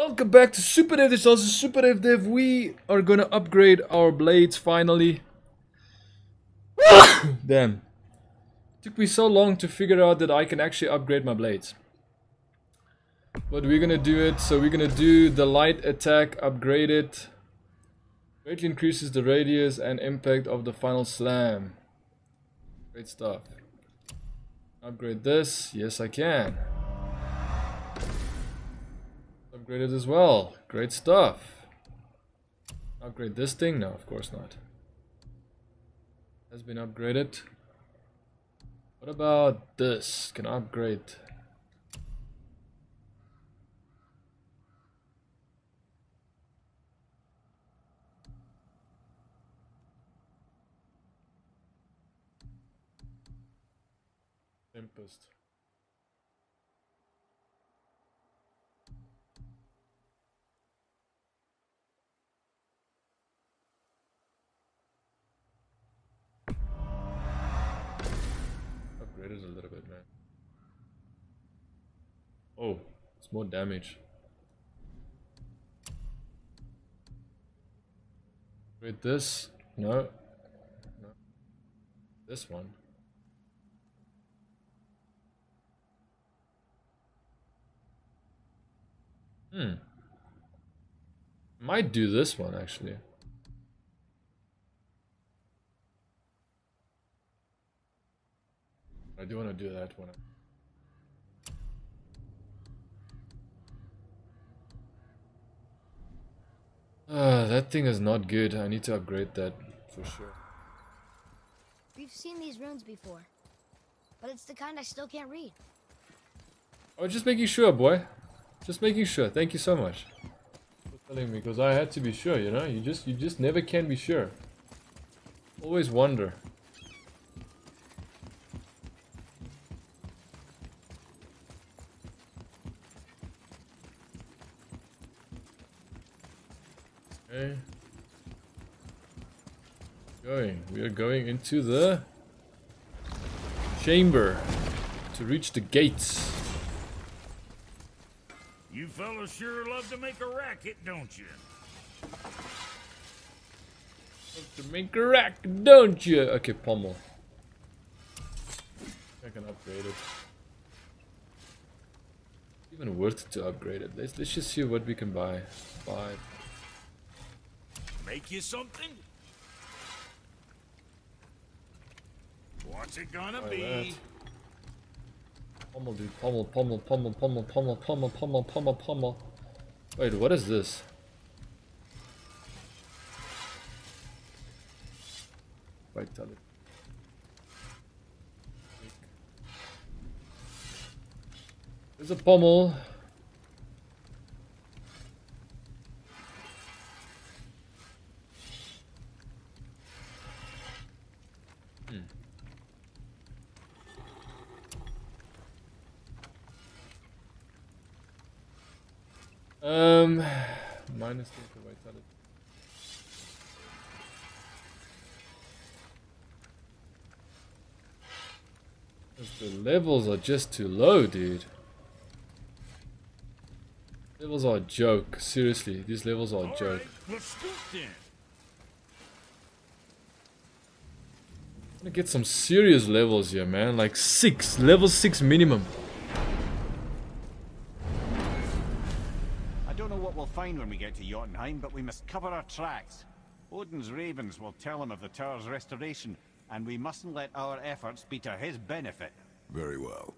Welcome back to Super Dev. This is also Super Dev Dev. We are gonna upgrade our blades finally. Damn. Took me so long to figure out that I can actually upgrade my blades. But we're gonna do it. So we're gonna do the light attack, upgrade it. Greatly increases the radius and impact of the final slam. Great stuff. Upgrade this. Yes, I can. Upgrade it as well. Great stuff. Upgrade this thing? No, of course not. Has been upgraded. What about this? Can I upgrade? Tempest. Upgraded a little bit, man. Oh, it's more damage. Upgrade this? No. No. This one. Might do this one actually. I do want to do that one. That thing is not good. I need to upgrade that for sure. We've seen these runes before, but it's the kind I still can't read. Oh, just making sure, boy. Just making sure. Thank you so much for telling me, because I had to be sure, you know? You just never can be sure. Always wonder. Okay. We are going into the chamber to reach the gates. You fellas sure love to make a racket, don't you? Love to make a racket, don't you? Okay, pommel. I can upgrade it. Even worth it to upgrade it. Let's just see what we can buy. Buy. Make you something? What's it gonna be? That. Pummel, dude. Pummel, pummel, pummel, pummel, pummel, pummel, pummel, pummel, pummel. Wait, what is this? Vitality. There's a pummel. Minus 10 for vitality. The levels are just too low, dude. Levels are a joke. Seriously, these levels are a joke. I'm gonna get some serious levels here, man. Like 6, level 6 minimum. When we get to Jotunheim, but we must cover our tracks. Odin's ravens will tell him of the tower's restoration, and we mustn't let our efforts be to his benefit. Very well.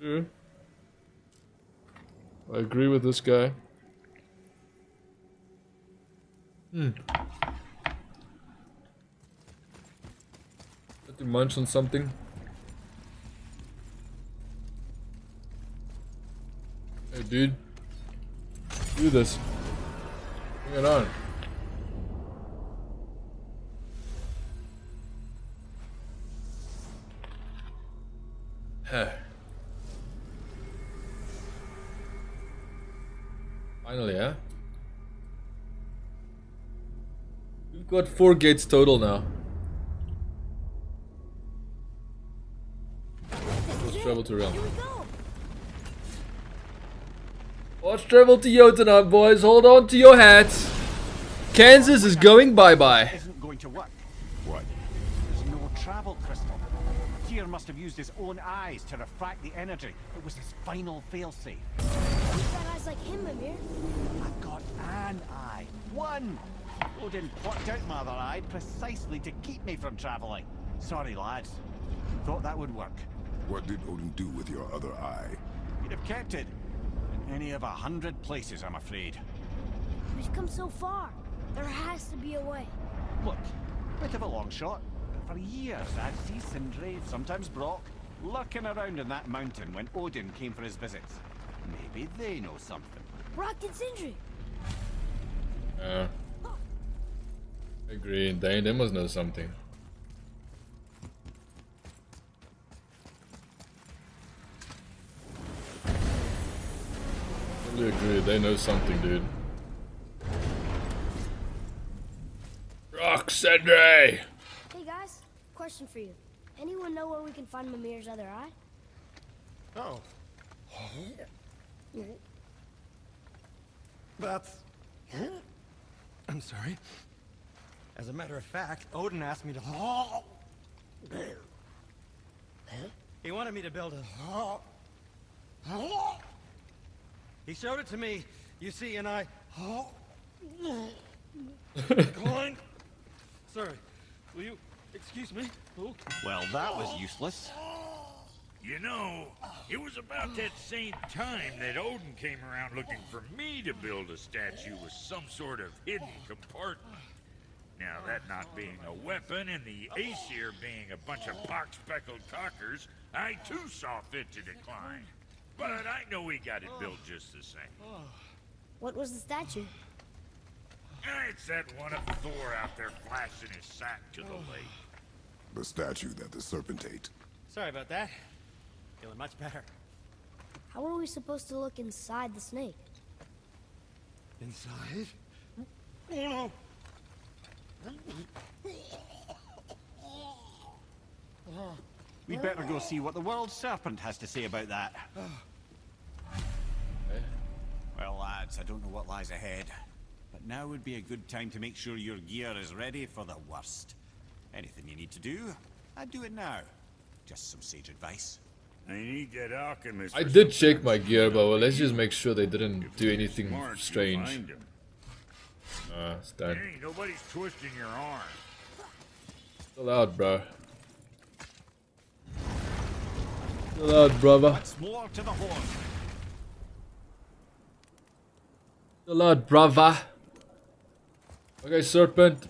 Sure. I agree with this guy. Let him munch on something. Hey, dude. Do this. Bring it on. Finally, huh? We've got 4 gates total now. Let's travel to realm. Let's travel to Jotunheim, boys. Hold on to your hats. Kansas is going bye-bye. Isn't going to work. What? There's no travel crystal. Tyr must have used his own eyes to refract the energy. It was his final failsafe. You've got eyes like him, Mimir. I've got an eye. One. Odin plucked out my other eye precisely to keep me from traveling. Sorry, lads. Thought that would work. What did Odin do with your other eye? He'd have kept it. Any of 100 places, I'm afraid. We've come so far. There has to be a way. Look, bit of a long shot. For years, I'd see Sindri, sometimes Brock, lurking around in that mountain when Odin came for his visits. Maybe they know something. Brock and Sindri. Yeah. Agreed. They must know something. Dude, they know something, dude. Rock Sindri! Hey guys, question for you. Anyone know where we can find Mimir's other eye? Oh. That's... I'm sorry. As a matter of fact, Odin asked me to... He wanted me to build a... He showed it to me, you see, and I... Sorry, will you excuse me? Oh. Well, that was useless. You know, it was about that same time that Odin came around looking for me to build a statue with some sort of hidden compartment. Now, that not being a weapon and the Aesir being a bunch of box-speckled cockers, I too saw fit to decline. But I know we got it built just the same. What was the statue? It's that one of Thor out there flashing his sack to the lake. The statue that the serpent ate. Sorry about that. Feeling much better. How are we supposed to look inside the snake? Inside? Oh no. We'd better go see what the world serpent has to say about that. Well, lads, I don't know what lies ahead, but now would be a good time to make sure your gear is ready for the worst. Anything you need to do, I'd do it now. Just some sage advice. I need that alchemist. I did check my gear, but well, let's just make sure they didn't do anything strange. It's done. Hey, nobody's twisting your arm. Still out, bro. Chill out, brother. Chill out, brother. Okay, serpent.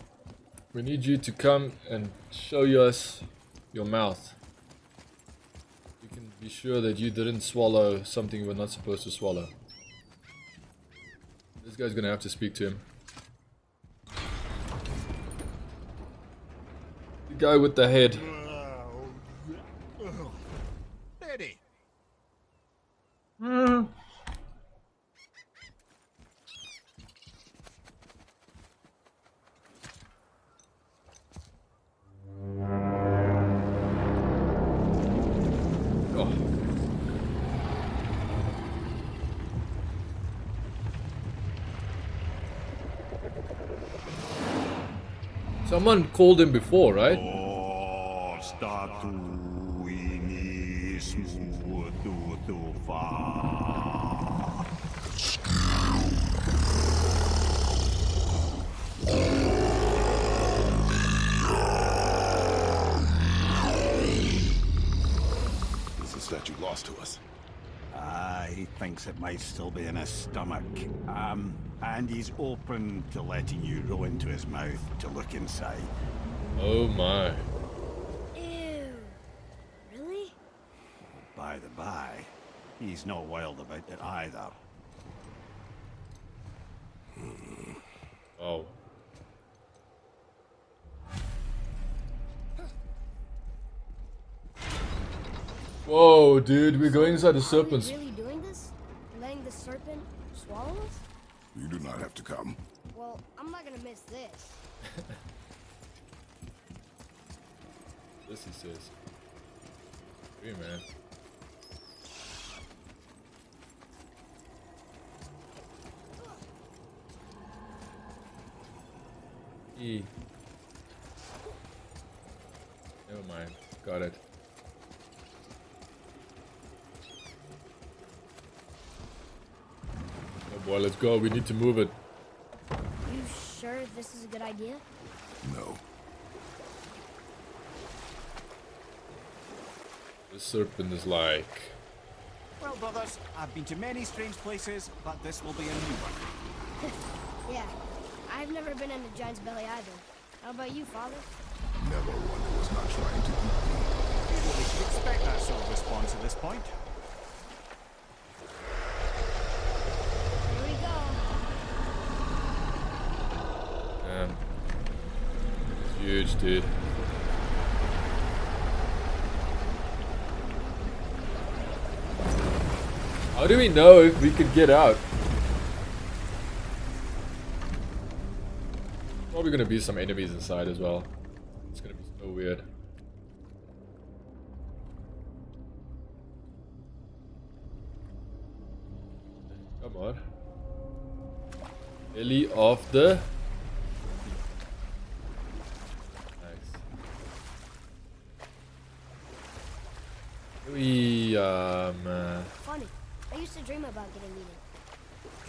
We need you to come and show us your mouth. You can be sure that you didn't swallow something you were not supposed to swallow. This guy's gonna have to speak to him. The guy with the head. Someone called him before, right? This is a statue lost to us. He thinks it might still be in his stomach. And he's open to letting you roll into his mouth to look inside. Oh my. Ew. Really? By the by, he's not wild about it either. Oh. Whoa, dude, we're going inside the serpent's. Are we really doing this? Letting the serpent swallow us? You do not have to come. Well, I'm not gonna miss this. This he says. Hey, man. E. Never mind. Got it. Oh boy, let's go. We need to move it. You sure this is a good idea? No. The serpent is like... Well, brothers, I've been to many strange places, but this will be a new one. Yeah, I've never been in a giant's belly either. How about you, Father? Never one who was not trying to eat me. You wouldn't expect that sort of response at this point. Here we go. Damn. It's huge, dude. How do we know if we could get out? Probably gonna be some enemies inside as well. It's gonna be so weird. Come on. Belly of the... Nice. We, Funny. I used to dream about getting eaten.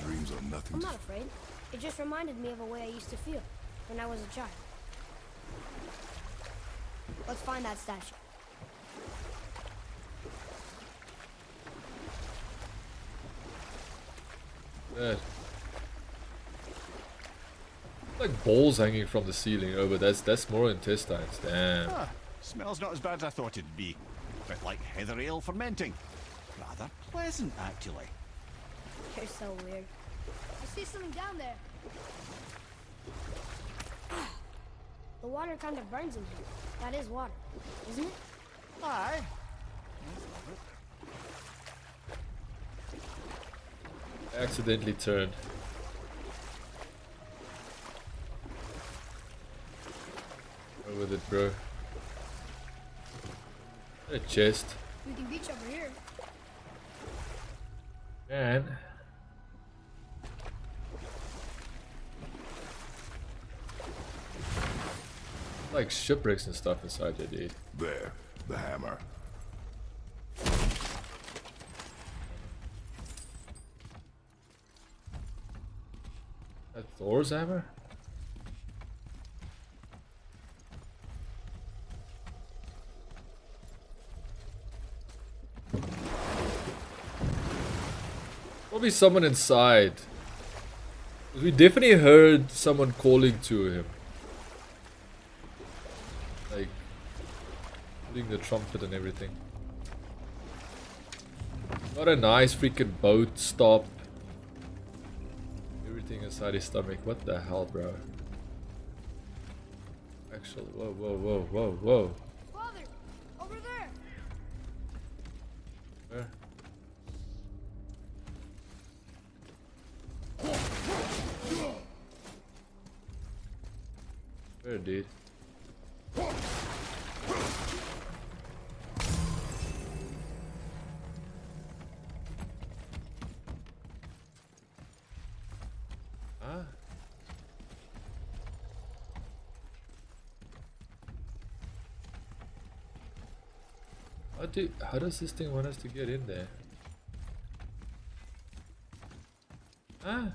Dreams are nothing. I'm not afraid. It just reminded me of a way I used to feel when I was a child. Let's find that statue. Yeah. Like balls hanging from the ceiling. Oh, but that's more intestines. Damn. Ah, smells not as bad as I thought it'd be. A bit like heather ale fermenting. Rather pleasant, actually. You're so weird. I see something down there. The water kind of burns in here. That is water, isn't it? Aye. Accidentally turned. Go with it, bro. A chest. We can reach over here. And like shipwrecks and stuff inside there, dude. There, the hammer. That Thor's hammer? Probably someone inside. We definitely heard someone calling to him. Like putting the trumpet and everything. Got a nice freaking boat stop. Everything inside his stomach. What the hell, bro? Actually, whoa. Father, over there. Where? Where, dude? Huh? How does this thing want us to get in there? Huh?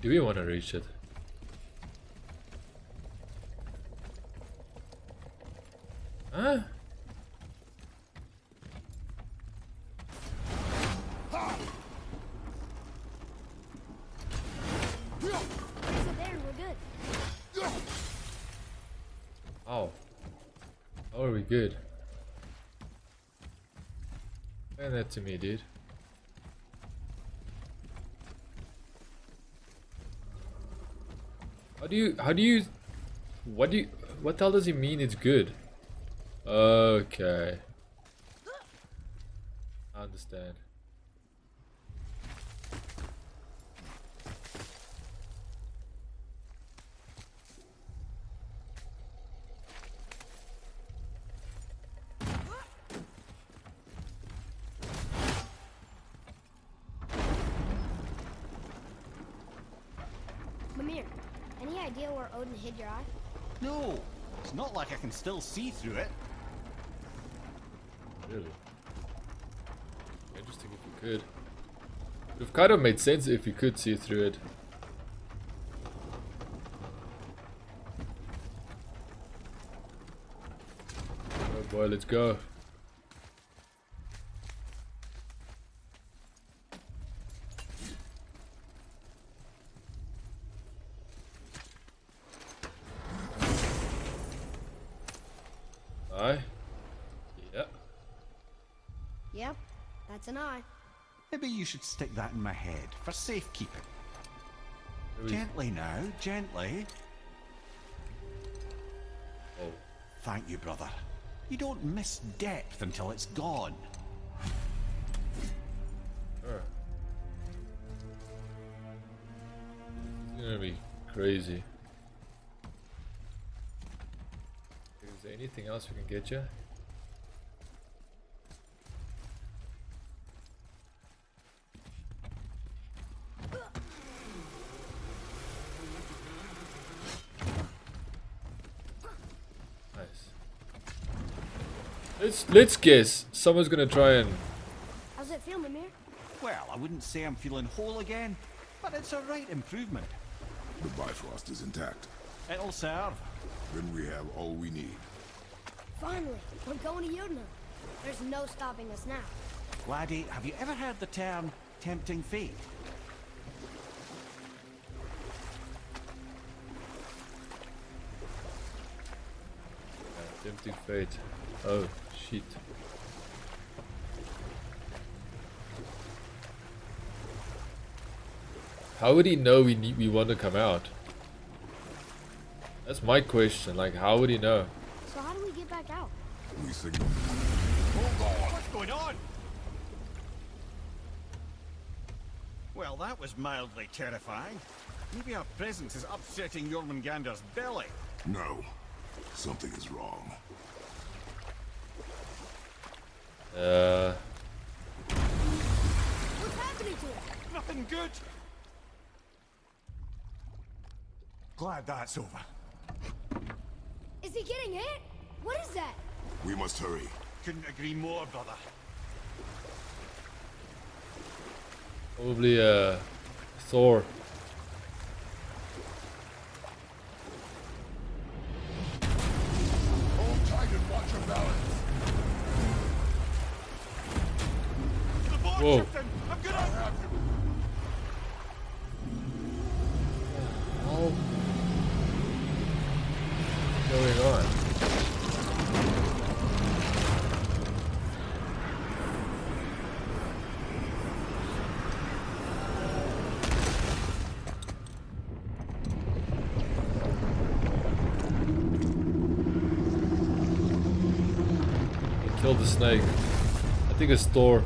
Do we want to reach it? Huh? There, we're good. Oh, are we good? Hand that to me, dude. What the hell does he mean it's good? Okay. I understand. Mimir, any idea where Odin hid your eye? No, it's not like I can still see through it. Really? Interesting if you could. It would have kind of made sense if you could see through it. Oh boy, let's go. Maybe you should stick that in my head for safekeeping. Gently now, gently. Oh. Thank you, brother. You don't miss depth until it's gone. Sure. It's gonna be crazy. Is there anything else we can get you? Let's guess someone's gonna try and... How's it feel, Mimir? Well, I wouldn't say I'm feeling whole again, but it's a right improvement. The Bifrost is intact. It'll serve. Then we have all we need. Finally, we're going to Jotunheim. There's no stopping us now. Laddie, have you ever heard the term tempting fate? Tempting fate. Oh, shit. How would he know we want to come out? That's my question, like how would he know? So how do we get back out? We signal. Oh God, what's going on? Well, that was mildly terrifying. Maybe our presence is upsetting Jormungandr's belly. No, something is wrong. What's happening to it? Nothing good. Glad that's over. Is he getting hit? What is that? We must hurry. Couldn't agree more, brother. Probably Thor. Hold tight and watch your balance. Whoa. I'm gonna have you. What's going on? I killed the snake. I think it's Thor.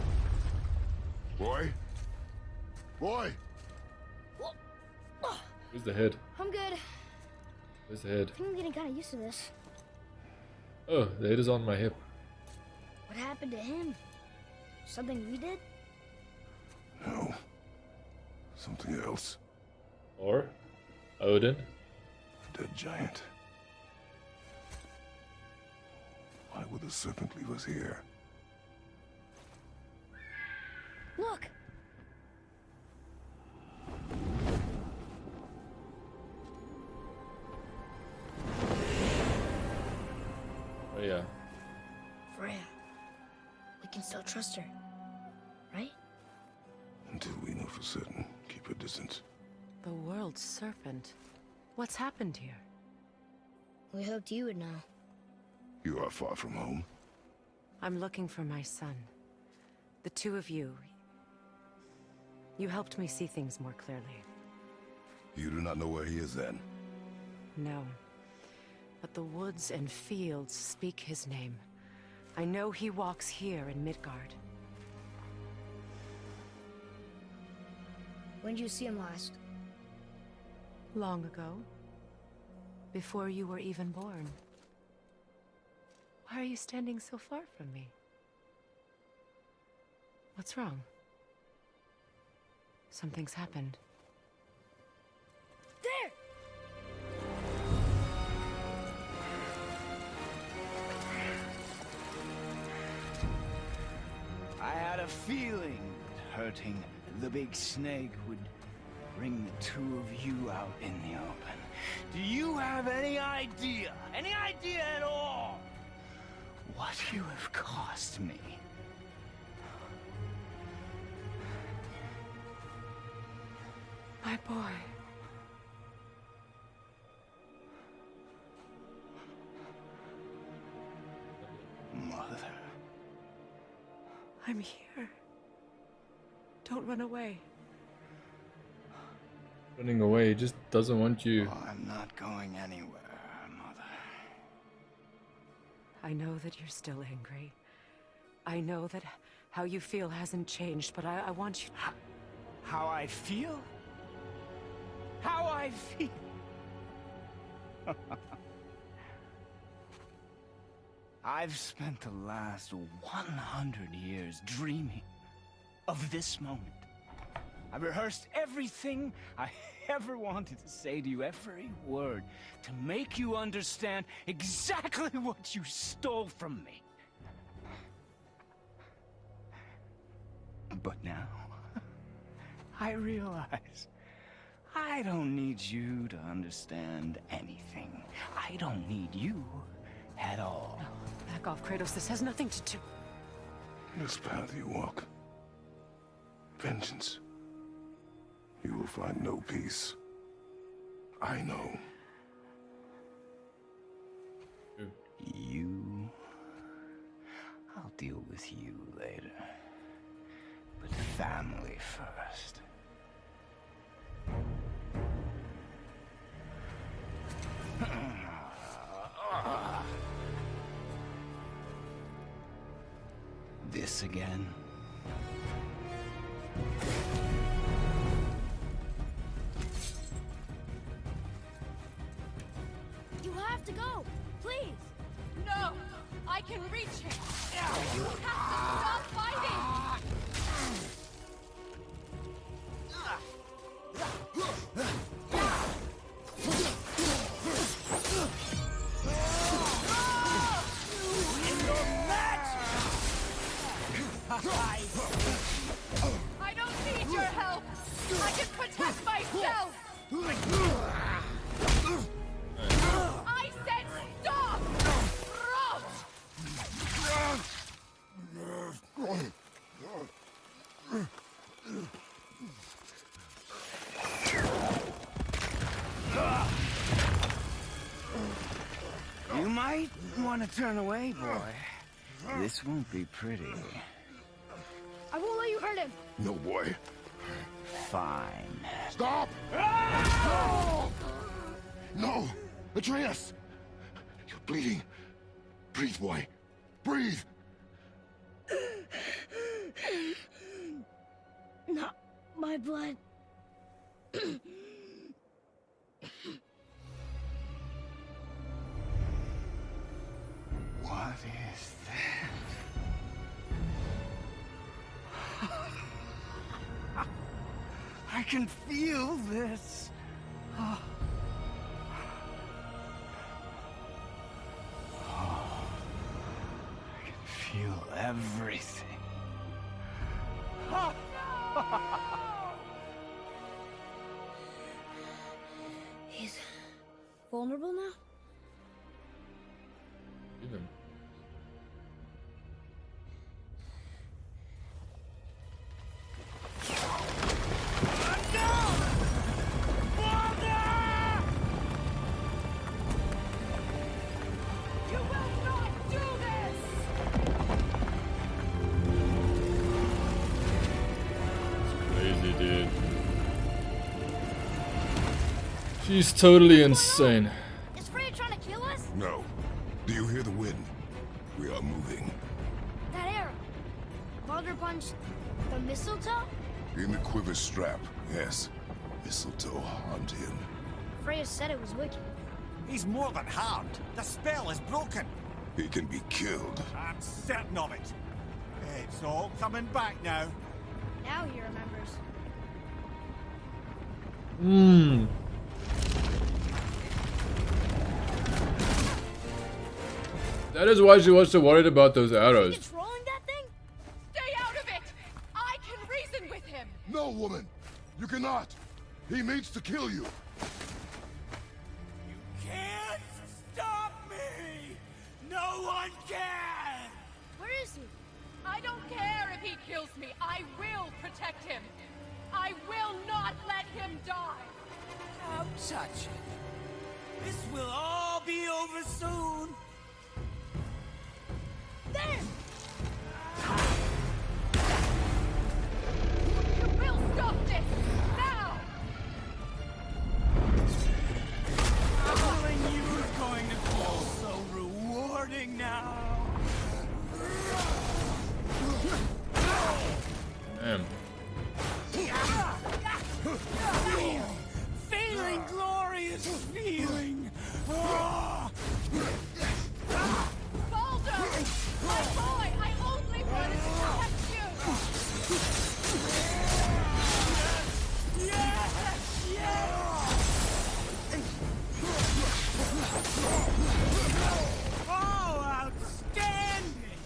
Boy! Where's the head? I'm good. Where's the head? I think I'm getting kind of used to this. Oh, the head is on my hip. What happened to him? Something we did? No. Something else. Or? Odin? A dead giant. Why would the serpent leave us here? Look! Freya. Freya. We can still trust her, right? Until we know for certain, keep a distance. The world's serpent. What's happened here? We hoped you would know. You are far from home. I'm looking for my son. The two of you, you helped me see things more clearly. You do not know where he is then? No. But the woods and fields speak his name. I know he walks here in Midgard. When did you see him last? Long ago. Before you were even born. Why are you standing so far from me? What's wrong? Something's happened. There! I had a feeling that hurting the big snake would bring the two of you out in the open. Do you have any idea at all, what you have cost me? My boy. Mother. I'm here. Don't run away. Running away, he just doesn't want you. Oh, I'm not going anywhere, Mother. I know that you're still angry. I know that how you feel hasn't changed, but I want you... How I feel? How I feel. I've spent the last 100 years dreaming of this moment. I've rehearsed everything I ever wanted to say to you, every word, to make you understand exactly what you stole from me. But now, I realize... I don't need you to understand anything. I don't need you at all. No, back off, Kratos. This has nothing to do. This path you walk. Vengeance. You will find no peace. I know. You... I'll deal with you later. But family first. This again. You have to go, please. No, I can reach him. You have to stop fighting. I don't need your help! I can protect myself! I said stop! You might want to turn away, boy. This won't be pretty. I won't let you hurt him. No, boy. Fine. Stop! Ah! No! No! Atreus! You're bleeding. Breathe, boy. Breathe! Not my blood. What is this? I can feel this. Oh. Oh. I can feel everything. Oh. No! He's vulnerable now? Even. She's totally insane. Is Freya trying to kill us? No. Do you hear the wind? We are moving. That arrow. Baldur punched the mistletoe? In the quiver strap, yes. Mistletoe harmed him. Freya said it was wicked. He's more than harmed. The spell is broken. He can be killed. I'm certain of it. It's all coming back now. Now he remembers. Hmm. That is why she was so worried about those arrows. Controlling that thing? Stay out of it! I can reason with him. No, woman, you cannot. He means to kill you. You can't stop me. No one can. Where is he? I don't care if he kills me. I will protect him. I will not let him die! Don't touch it. This will all be over soon. Then! You will stop this! Now! Knowing you were going to fall so rewarding now. Damn. Feeling glorious feeling. Baldur, my boy, I only wanted to protect you. Yes, yes. Oh, outstanding.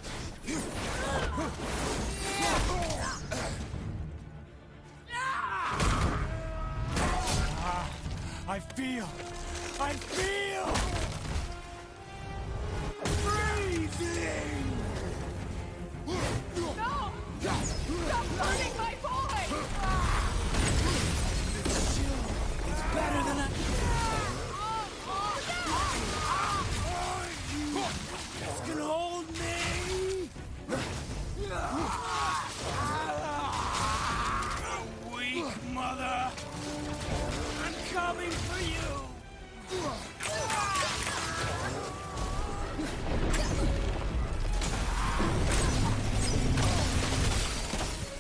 I feel freezing. No! Stop hurting my boy! It's chill. It's better than I can. You can hold me. You're weak, mother. I'm coming for you!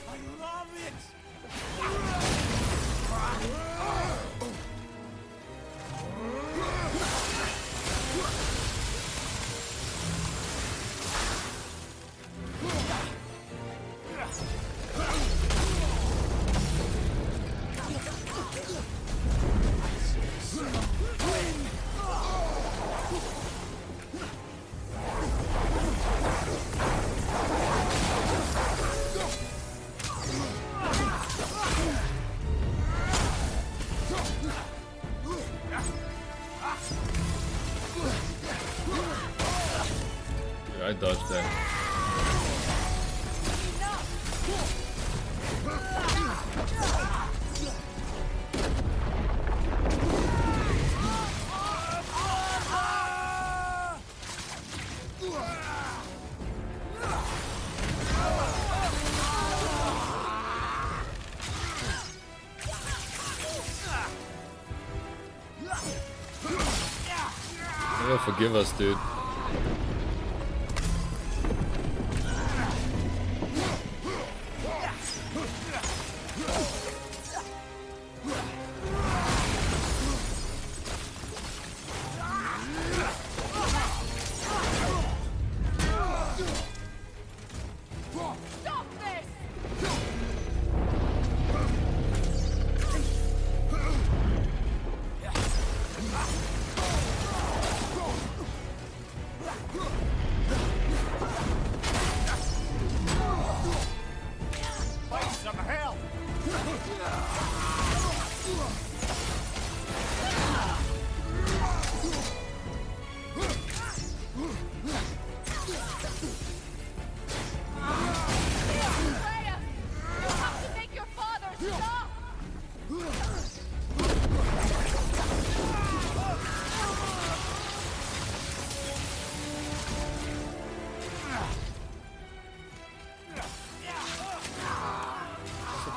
I love it! Forgive us, dude.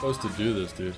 Supposed to do this, dude.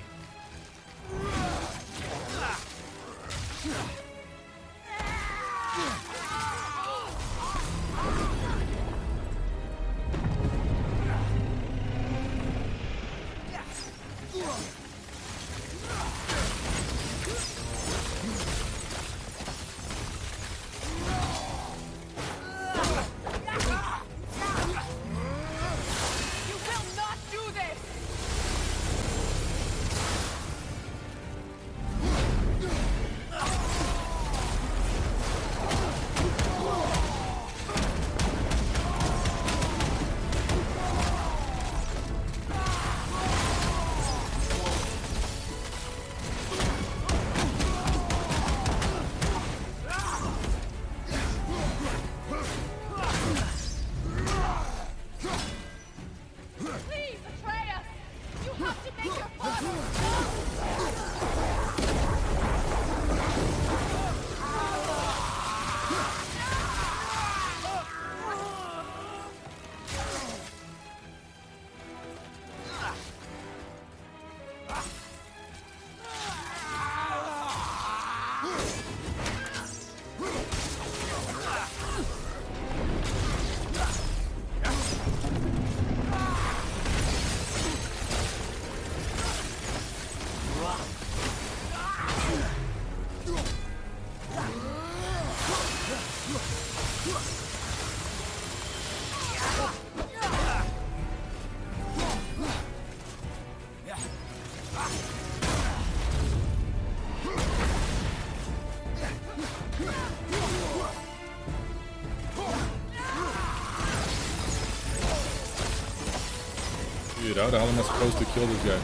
Dude, how the hell am I supposed to kill this guy?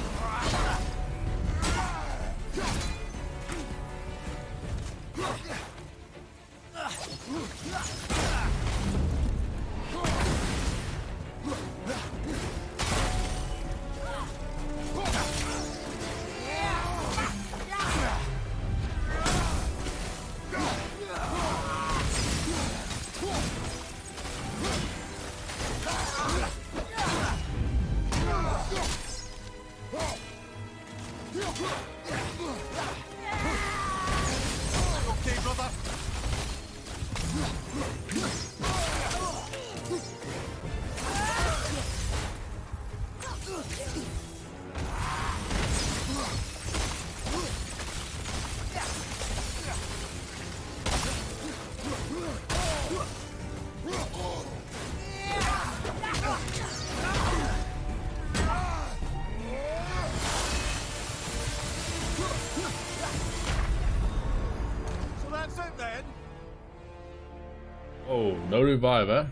No revive, eh?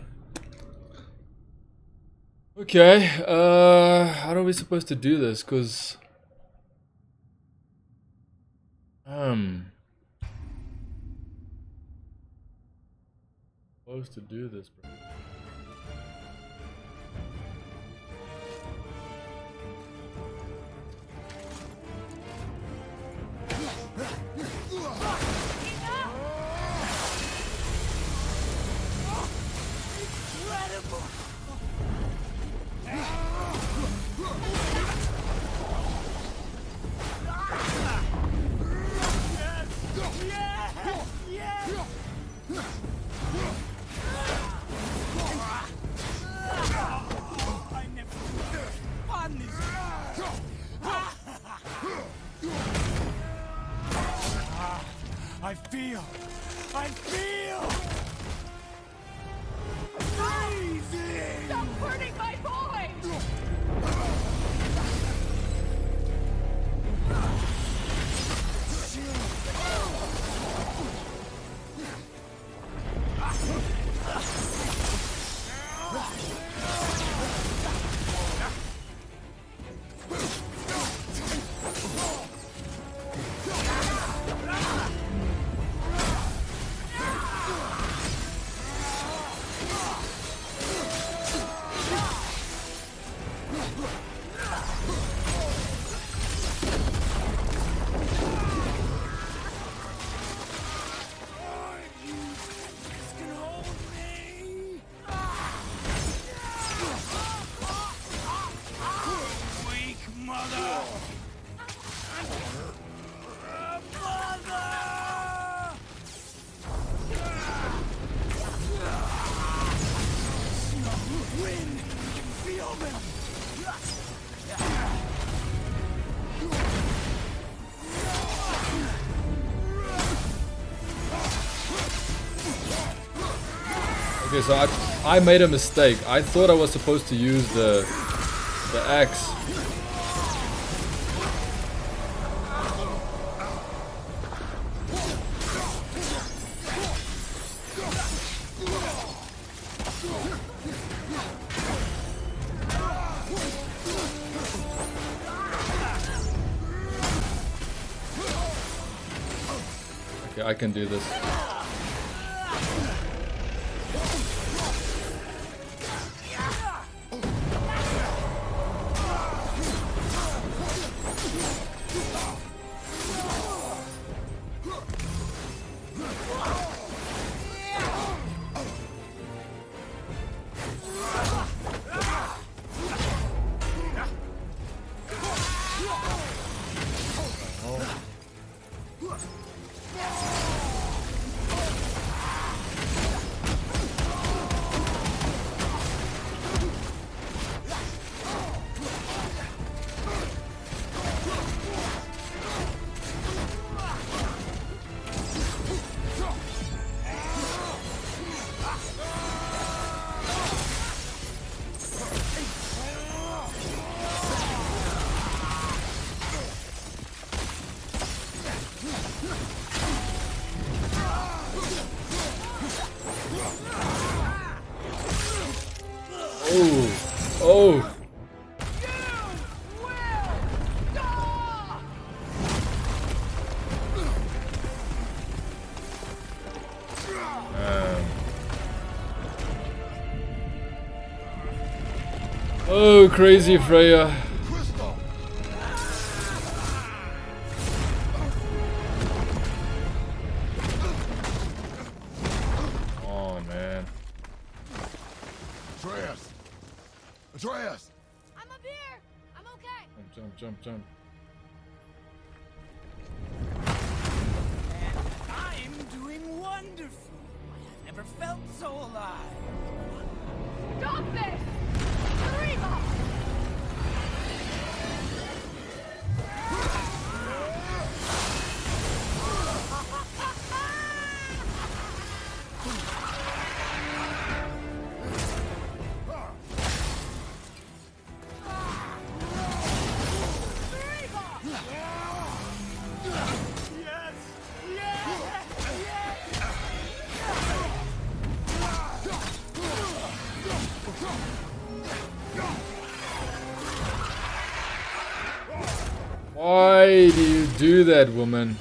Okay, how are we supposed to do this? Cause supposed to do this, bro. Okay, so I made a mistake. I thought I was supposed to use the axe. Okay, I can do this. Oh, oh, Oh, crazy Freya. Oh, man. Atreus! Atreus! I'm up here! I'm okay! Jump, jump, jump, jump. Felt so alive. Stop this! Arriba! Why do you do that, woman?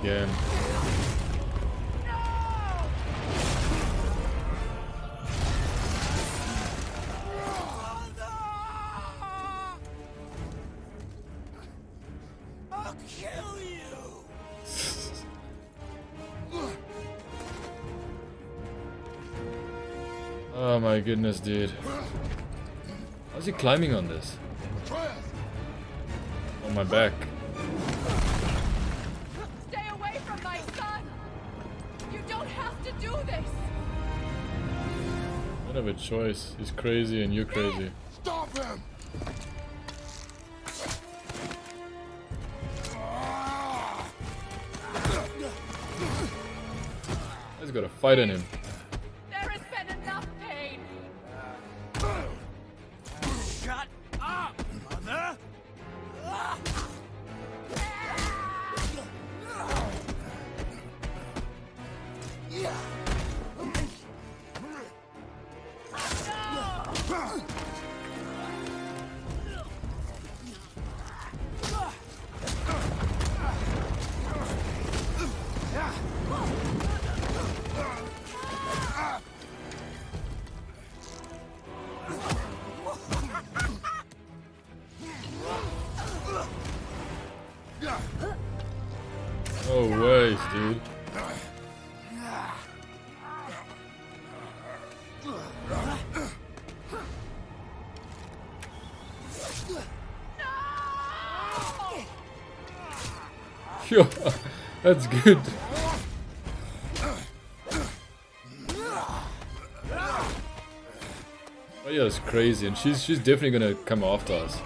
Again. Oh my goodness, dude. How's he climbing on this? On my back. I don't have a choice. He's crazy and you're crazy. Stop him! I just got a fight in him. There has been enough pain. Shut up, mother! No ways, dude. Yo, that's good. Oh yeah, it's crazy, and she's definitely gonna come after us.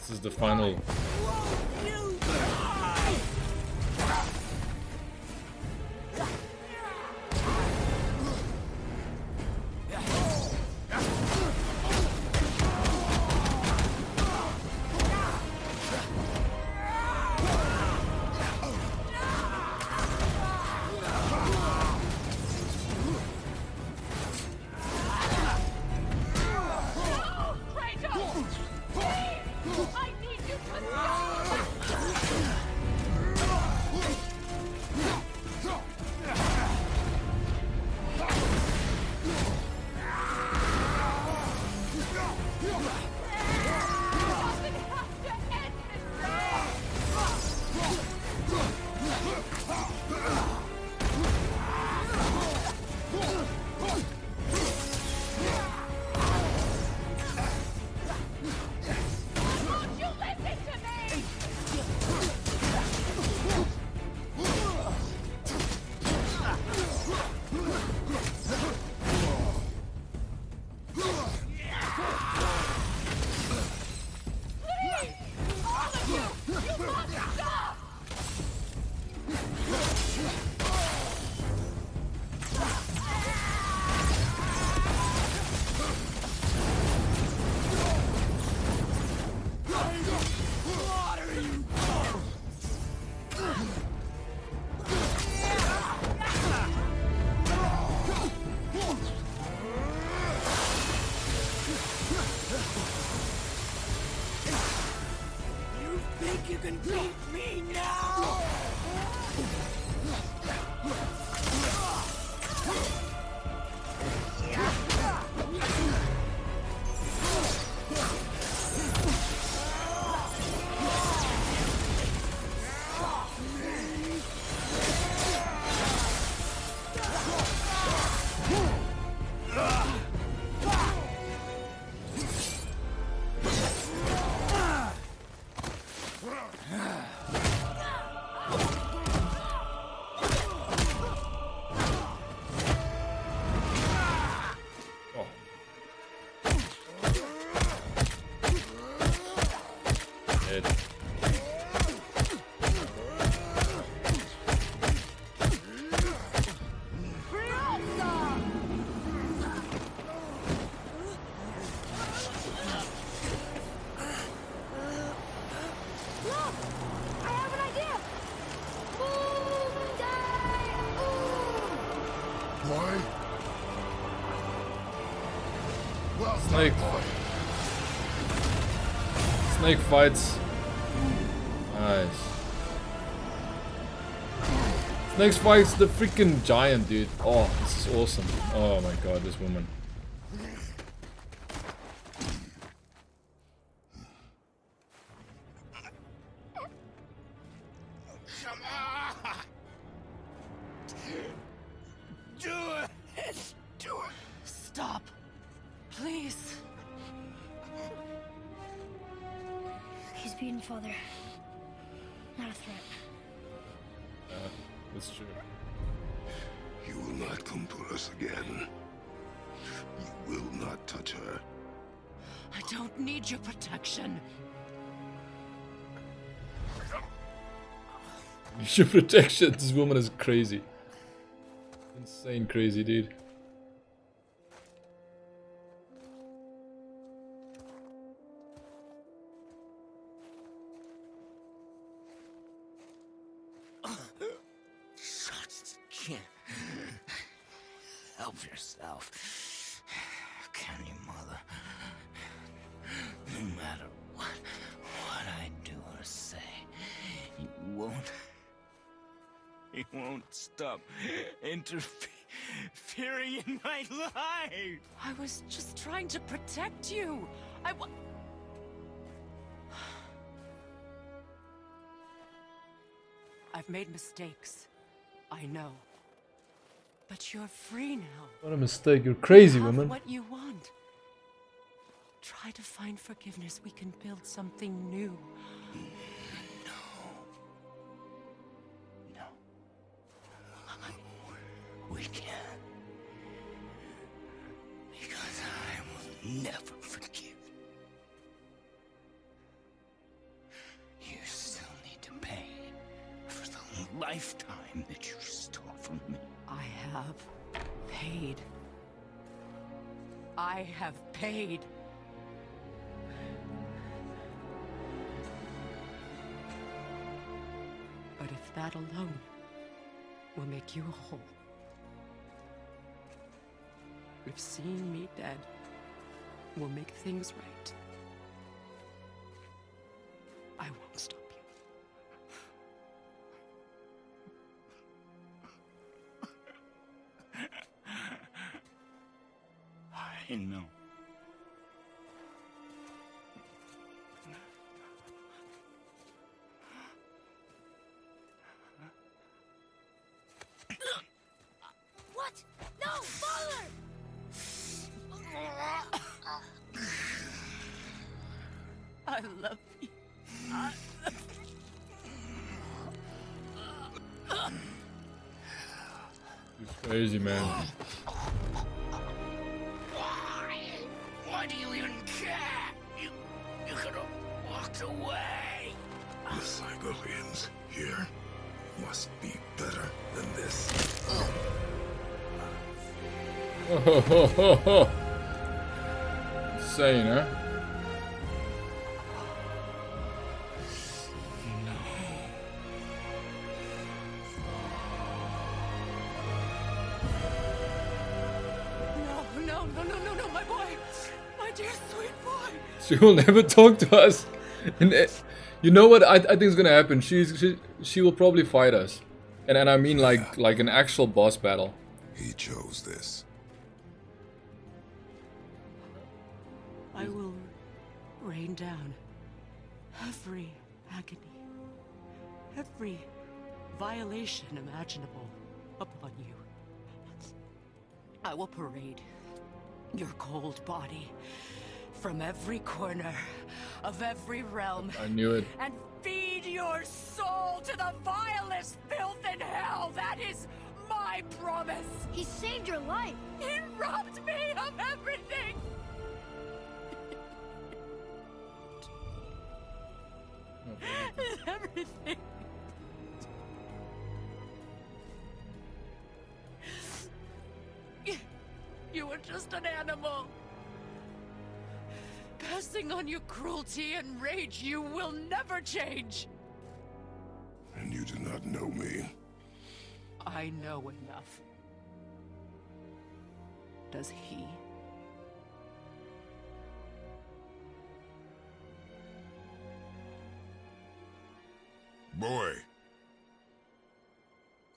This is the final. Snake fights. Nice. Snake fights the freaking giant, dude. Oh, this is awesome. Oh my god, this woman. Protection. This woman is crazy. Insane crazy, dude. Can't help yourself, can you, mother? No matter what I do or say, you won't. He won't stop interfering in my life. I was just trying to protect you. I've made mistakes. I know. But you're free now. What a mistake. You're crazy, woman. What you want. Try to find forgiveness. We can build something new. We can, because I will never forgive. You still need to pay for the lifetime that you stole from me. I have paid. I have paid. But if that alone will make you whole. If seeing me dead will make things right, I won't stop you. I know. Crazy, man. Why do you even care? You could have walked away. The cycle ends here. Must be better than this. Oh, ho, ho, ho, ho. Insane, huh? She will never talk to us. And you know what I think is gonna happen? She will probably fight us, and I mean like an actual boss battle. He chose this. I will rain down every agony, every violation imaginable upon you. I will parade your cold body from every corner of every realm. I knew it. And feed your soul to the vilest filth in hell. That is my promise. He saved your life. He robbed me of everything. Everything. You were just an animal. Passing on your cruelty and rage, you will never change. And you do not know me. I know enough. Does he? Boy!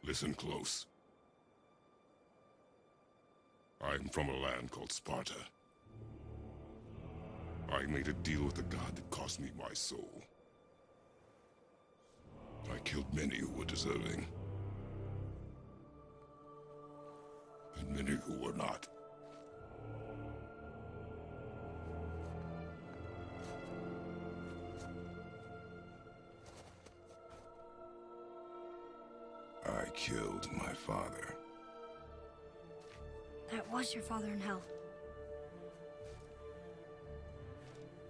Listen close. I'm from a land called Sparta. I made a deal with the god that cost me my soul. I killed many who were deserving. And many who were not. I killed my father. That was your father in hell.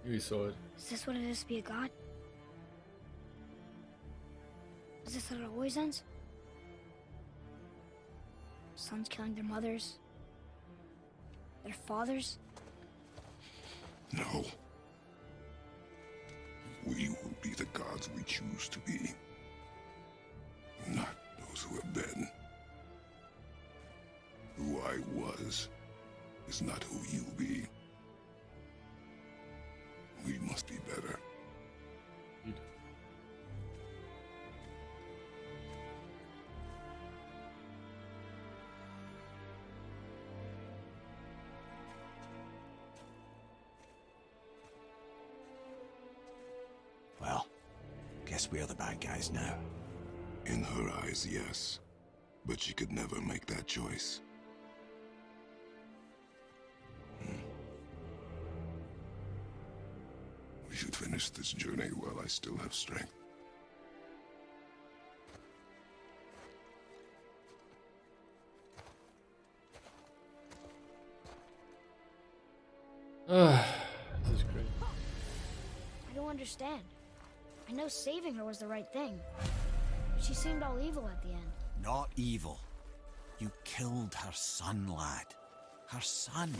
You saw it. Is this what it is to be a god? Is this how it always ends? Sons killing their mothers, their fathers? No. We will be the gods we choose to be. Not those who have been. Who I was is not who you be. We must be better. Well, guess we are the bad guys now. In her eyes, yes. But she could never make that choice. We should finish this journey while I still have strength. This is great. I don't understand. I know saving her was the right thing. She seemed all evil at the end. Not evil. You killed her son, lad. Her son.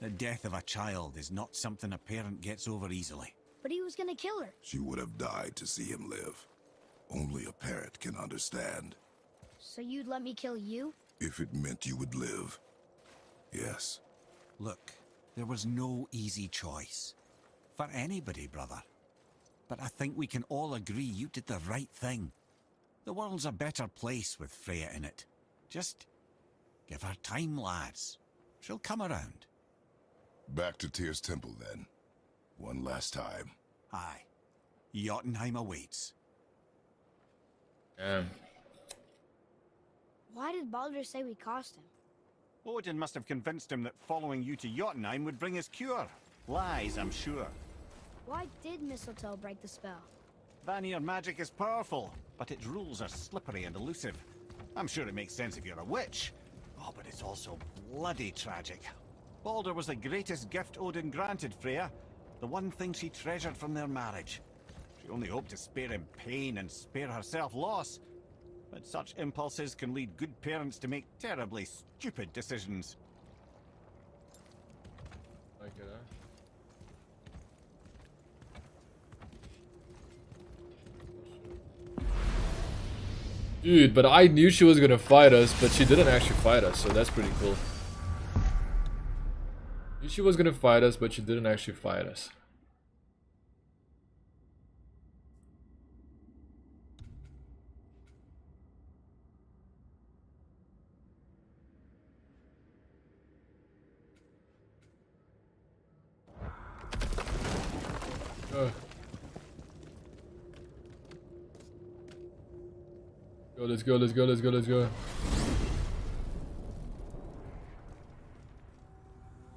The death of a child is not something a parent gets over easily. But he was gonna kill her. She would have died to see him live. Only a parent can understand. So you'd let me kill you? If it meant you would live. Yes. Look, there was no easy choice. For anybody, brother. But I think we can all agree you did the right thing. The world's a better place with Freya in it. Just give her time, lads. She'll come around. Back to Tyr's temple, then. One last time. Aye. Jotunheim awaits. Why did Baldur say we cost him? Odin must have convinced him that following you to Jotunheim would bring his cure. Lies, I'm sure. Why did mistletoe break the spell? Vanir magic is powerful, but its rules are slippery and elusive. I'm sure it makes sense if you're a witch. Oh, but it's also bloody tragic. Baldur was the greatest gift Odin granted Freya, the one thing she treasured from their marriage. She only hoped to spare him pain and spare herself loss. But such impulses can lead good parents to make terribly stupid decisions. Like it, huh? Dude, but I knew she was gonna fight us, but she didn't actually fight us, so that's pretty cool. Knew she was gonna fight us, but she didn't actually fight us. Let's go, let's go, let's go, let's go.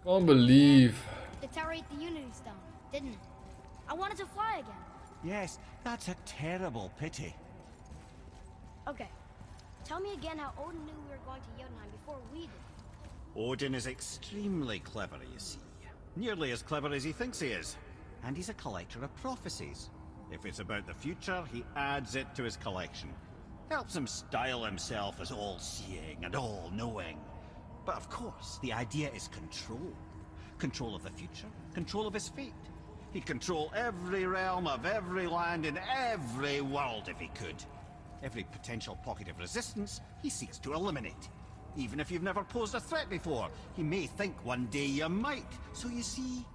Can't believe. It tarried the Unity Stone, didn't it? I wanted to fly again. Yes, that's a terrible pity. Okay. Tell me again how Odin knew we were going to Jotunheim before we did. Odin is extremely clever, you see. Nearly as clever as he thinks he is. And he's a collector of prophecies. If it's about the future, he adds it to his collection. Helps him style himself as all-seeing and all-knowing. But of course, the idea is control. Control of the future, control of his fate. He'd control every realm of every land in every world if he could. Every potential pocket of resistance, he seeks to eliminate. Even if you've never posed a threat before, he may think one day you might. So you see,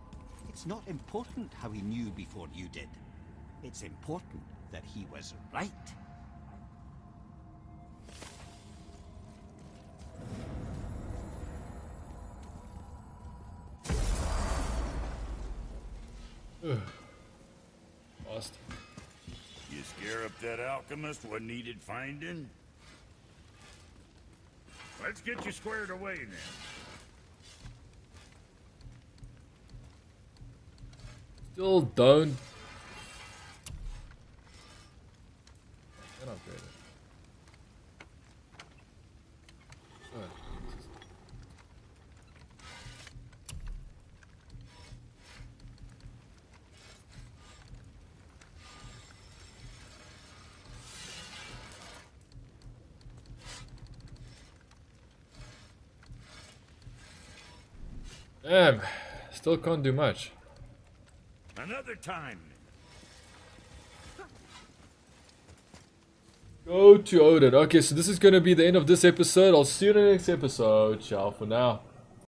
it's not important how he knew before you did. It's important that he was right. Lost. You scare up that alchemist what needed finding? Let's get you squared away now. Still don't. I can upgrade it. Oh. Damn, still can't do much. Another time. Go to Odin. Okay, so this is going to be the end of this episode. I'll see you in the next episode. Ciao for now.